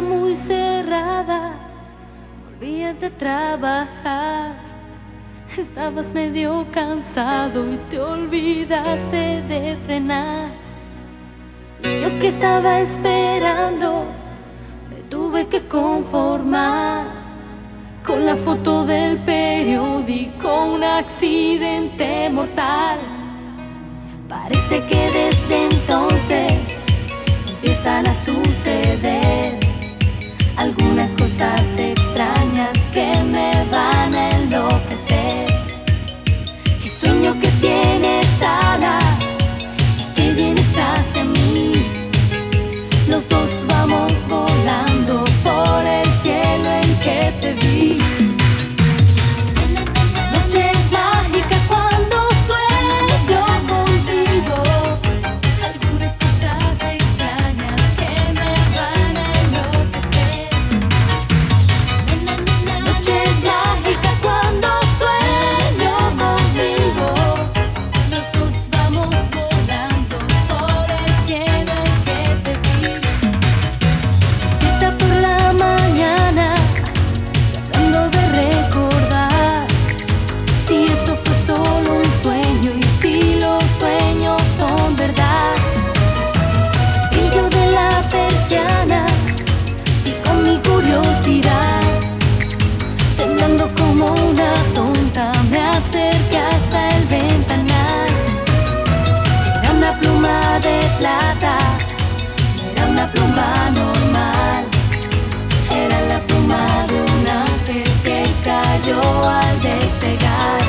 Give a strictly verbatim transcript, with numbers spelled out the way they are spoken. vida muy cerrada, volvías de trabajar, estabas medio cansado y te olvidaste de frenar. Yo que estaba esperando, me tuve que conformar con la foto del periódico, un accidente mortal. Parece que desde entonces empiezan a suceder algunas cosas extrañas que me van a enloquecer. El sueño que tienes alas, que vienes hacia mí, los dos vamos volando por el cielo en que te vi. Yo al despegar